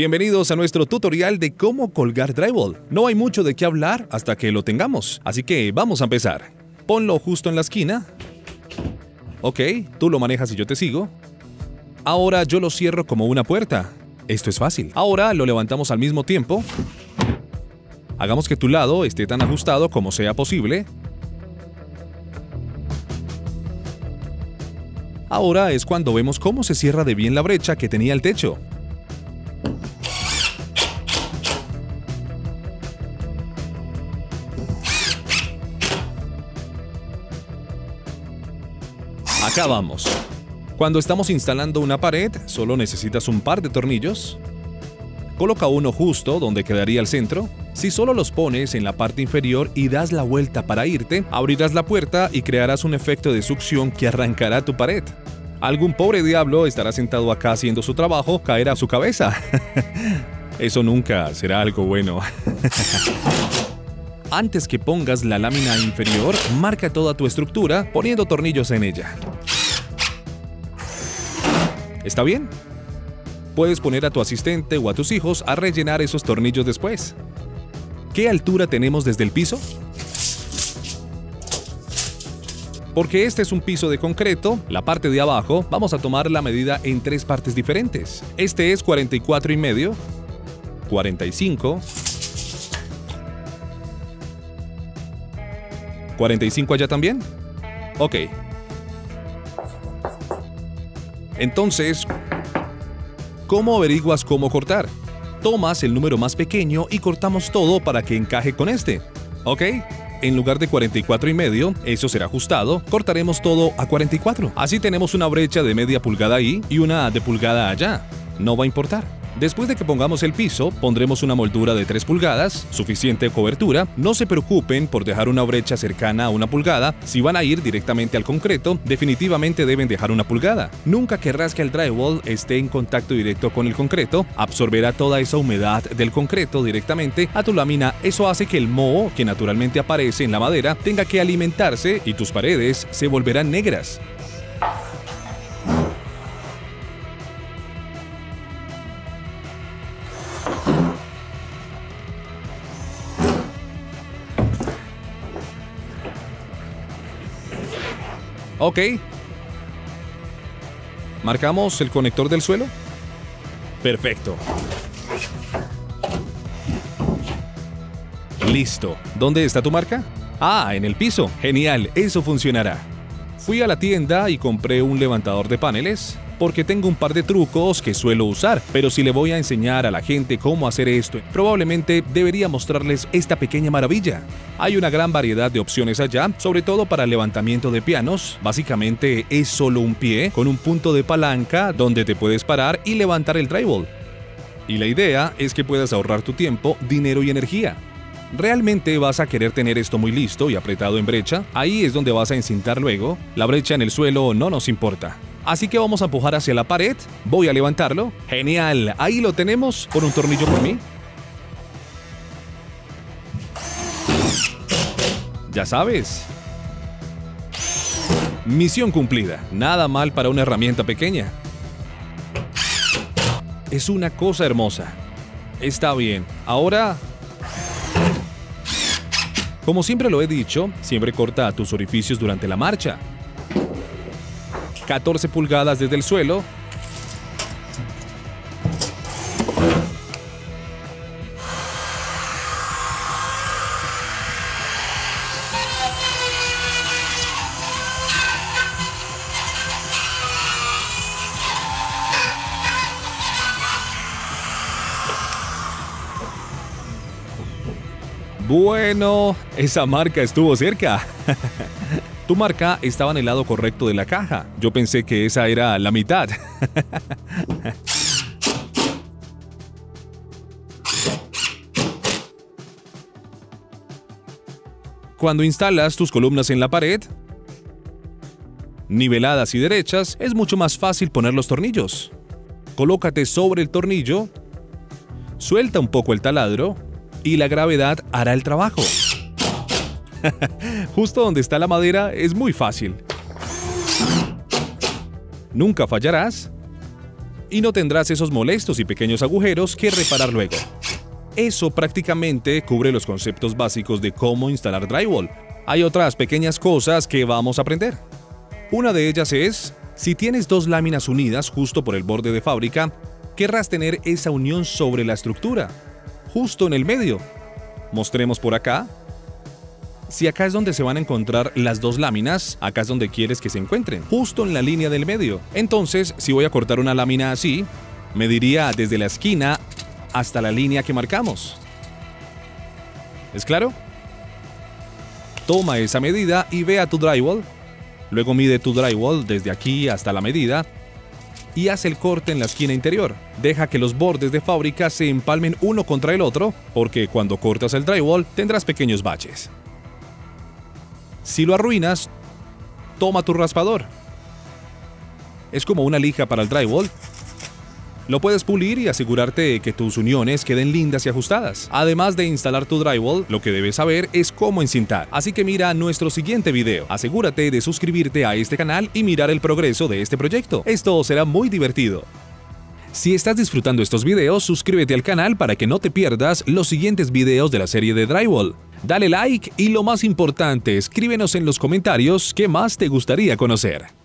Bienvenidos a nuestro tutorial de cómo colgar drywall. No hay mucho de qué hablar hasta que lo tengamos, así que vamos a empezar. Ponlo justo en la esquina. Ok, tú lo manejas y yo te sigo. Ahora yo lo cierro como una puerta. Esto es fácil. Ahora lo levantamos al mismo tiempo. Hagamos que tu lado esté tan ajustado como sea posible. Ahora es cuando vemos cómo se cierra de bien la brecha que tenía el techo. Acá vamos. Cuando estamos instalando una pared, solo necesitas un par de tornillos. Coloca uno justo donde quedaría el centro. Si solo los pones en la parte inferior y das la vuelta para irte, abrirás la puerta y crearás un efecto de succión que arrancará tu pared. Algún pobre diablo estará sentado acá haciendo su trabajo, caerá su cabeza. Eso nunca será algo bueno. Antes que pongas la lámina inferior, marca toda tu estructura poniendo tornillos en ella. ¿Está bien? Puedes poner a tu asistente o a tus hijos a rellenar esos tornillos después. ¿Qué altura tenemos desde el piso? Porque este es un piso de concreto, la parte de abajo, vamos a tomar la medida en tres partes diferentes. Este es 44,5, 45, 45 allá también. Ok. Entonces, ¿cómo averiguas cómo cortar? Tomas el número más pequeño y cortamos todo para que encaje con este. ¿Ok? En lugar de 44,5, eso será ajustado, cortaremos todo a 44. Así tenemos una brecha de media pulgada ahí y una de pulgada allá. No va a importar. Después de que pongamos el piso, pondremos una moldura de 3 pulgadas, suficiente cobertura. No se preocupen por dejar una brecha cercana a una pulgada. Si van a ir directamente al concreto, definitivamente deben dejar una pulgada. Nunca querrás que el drywall esté en contacto directo con el concreto. Absorberá toda esa humedad del concreto directamente a tu lámina. Eso hace que el moho, que naturalmente aparece en la madera, tenga que alimentarse y tus paredes se volverán negras. Ok. ¿Marcamos el conector del suelo? Perfecto. Listo. ¿Dónde está tu marca? Ah, en el piso. Genial, eso funcionará. Fui a la tienda y compré un levantador de paneles porque tengo un par de trucos que suelo usar, pero si le voy a enseñar a la gente cómo hacer esto, probablemente debería mostrarles esta pequeña maravilla. Hay una gran variedad de opciones allá, sobre todo para el levantamiento de pianos. Básicamente es solo un pie con un punto de palanca donde te puedes parar y levantar el drywall. Y la idea es que puedas ahorrar tu tiempo, dinero y energía. ¿Realmente vas a querer tener esto muy listo y apretado en brecha? Ahí es donde vas a encintar luego. La brecha en el suelo no nos importa. Así que vamos a empujar hacia la pared. Voy a levantarlo. ¡Genial! Ahí lo tenemos. Pon un tornillo por mí. Ya sabes. Misión cumplida. Nada mal para una herramienta pequeña. Es una cosa hermosa. Está bien. Ahora, como siempre lo he dicho, siempre corta a tus orificios durante la marcha. 14 pulgadas desde el suelo. Bueno, esa marca estuvo cerca. Tu marca estaba en el lado correcto de la caja. Yo pensé que esa era la mitad. Cuando instalas tus columnas en la pared, niveladas y derechas, es mucho más fácil poner los tornillos. Colócate sobre el tornillo, suelta un poco el taladro y la gravedad hará el trabajo. Justo donde está la madera es muy fácil. Nunca fallarás. y no tendrás esos molestos y pequeños agujeros que reparar luego. Eso prácticamente cubre los conceptos básicos de cómo instalar drywall. Hay otras pequeñas cosas que vamos a aprender. Una de ellas es, si tienes dos láminas unidas justo por el borde de fábrica, querrás tener esa unión sobre la estructura, justo en el medio. Mostremos por acá. Si acá es donde se van a encontrar las dos láminas, acá es donde quieres que se encuentren, justo en la línea del medio. Entonces, si voy a cortar una lámina así, mediría desde la esquina hasta la línea que marcamos. ¿Es claro? Toma esa medida y ve a tu drywall. Luego mide tu drywall desde aquí hasta la medida y haz el corte en la esquina interior. Deja que los bordes de fábrica se empalmen uno contra el otro, porque cuando cortas el drywall tendrás pequeños baches. Si lo arruinas, toma tu raspador. Es como una lija para el drywall. Lo puedes pulir y asegurarte que tus uniones queden lindas y ajustadas. Además de instalar tu drywall, lo que debes saber es cómo encintar. Así que mira nuestro siguiente video. Asegúrate de suscribirte a este canal y mirar el progreso de este proyecto. Esto será muy divertido. Si estás disfrutando estos videos, suscríbete al canal para que no te pierdas los siguientes videos de la serie de drywall. Dale like y lo más importante, escríbenos en los comentarios qué más te gustaría conocer.